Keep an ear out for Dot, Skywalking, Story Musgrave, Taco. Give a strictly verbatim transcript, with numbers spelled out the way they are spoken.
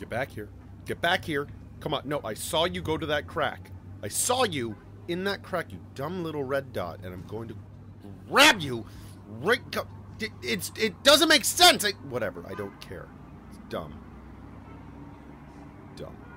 Get back here. Get back here. Come on. No, I saw you go to that crack. I saw you in that crack, you dumb little red dot, and I'm going to grab you right... It, it's, it doesn't make sense. I, whatever. I don't care. It's dumb. Dumb.